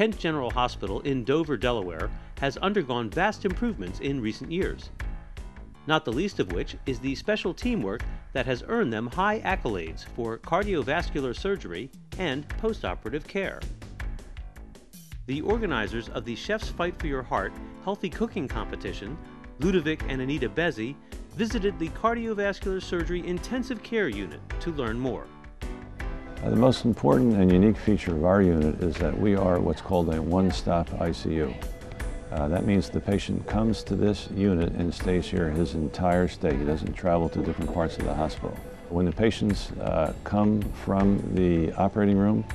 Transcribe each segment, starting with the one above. Kent General Hospital in Dover, Delaware, has undergone vast improvements in recent years, not the least of which is the special teamwork that has earned them high accolades for cardiovascular surgery and postoperative care. The organizers of the Chef's Fight for Your Heart Healthy Cooking Competition, Ludovic and Anita Bezy, visited the Cardiovascular Surgery Intensive Care Unit to learn more. The most important and unique feature of our unit is that we are what's called a one-stop ICU. That means the patient comes to this unit and stays here his entire stay. He doesn't travel to different parts of the hospital. When the patients come from the operating room,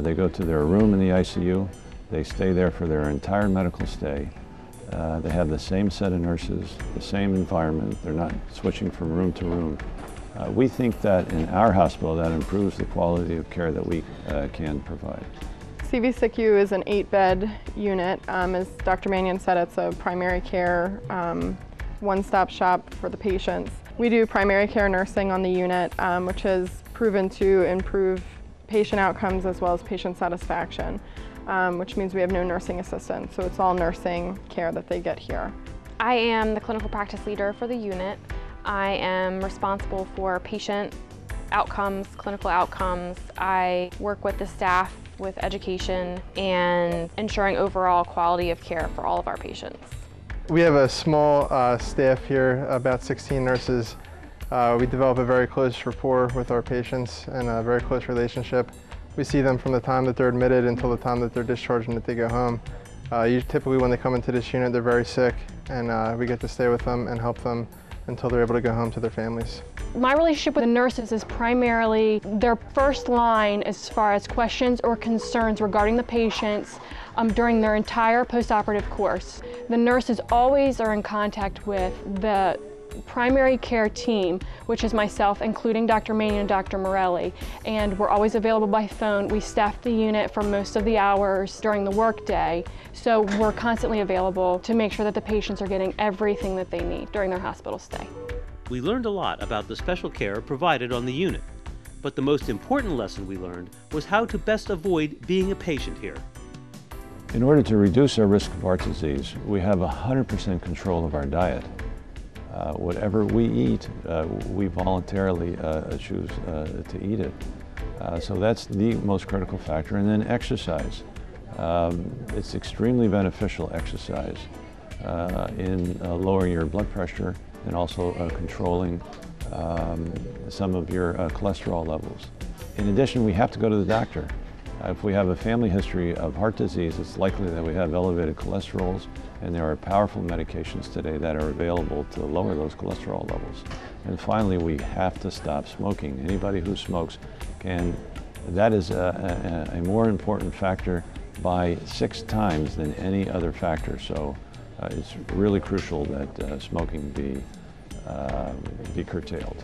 they go to their room in the ICU. They stay there for their entire medical stay. They have the same set of nurses, the same environment. They're not switching from room to room. We think that in our hospital that improves the quality of care that we can provide. CVSICU is an 8-bed unit. As Dr. Mannion said, it's a primary care one-stop shop for the patients. We do primary care nursing on the unit, which has proven to improve patient outcomes as well as patient satisfaction, which means we have no nursing assistant, so it's all nursing care that they get here. I am the clinical practice leader for the unit. I am responsible for patient outcomes, clinical outcomes. I work with the staff with education and ensuring overall quality of care for all of our patients. We have a small staff here, about 16 nurses. We develop a very close rapport with our patients and a very close relationship. We see them from the time that they're admitted until the time that they're discharged and that they go home. Typically when they come into this unit, they're very sick, and we get to stay with them and help them until they're able to go home to their families. My relationship with the nurses is primarily their first line as far as questions or concerns regarding the patients during their entire postoperative course. The nurses always are in contact with the primary care team, which is myself, including Dr. Mannion and Dr. Morelli, and we're always available by phone. We staff the unit for most of the hours during the workday, so we're constantly available to make sure that the patients are getting everything that they need during their hospital stay. We learned a lot about the special care provided on the unit, but the most important lesson we learned was how to best avoid being a patient here. In order to reduce our risk of heart disease, we have 100% control of our diet. Whatever we eat, we voluntarily choose to eat it. So that's the most critical factor. And then exercise. It's extremely beneficial, exercise, in lowering your blood pressure and also controlling some of your cholesterol levels. In addition, we have to go to the doctor. If we have a family history of heart disease, it's likely that we have elevated cholesterols, and there are powerful medications today that are available to lower those cholesterol levels. And finally, we have to stop smoking. Anybody who smokes can, that is a more important factor by 6 times than any other factor. So it's really crucial that smoking be curtailed.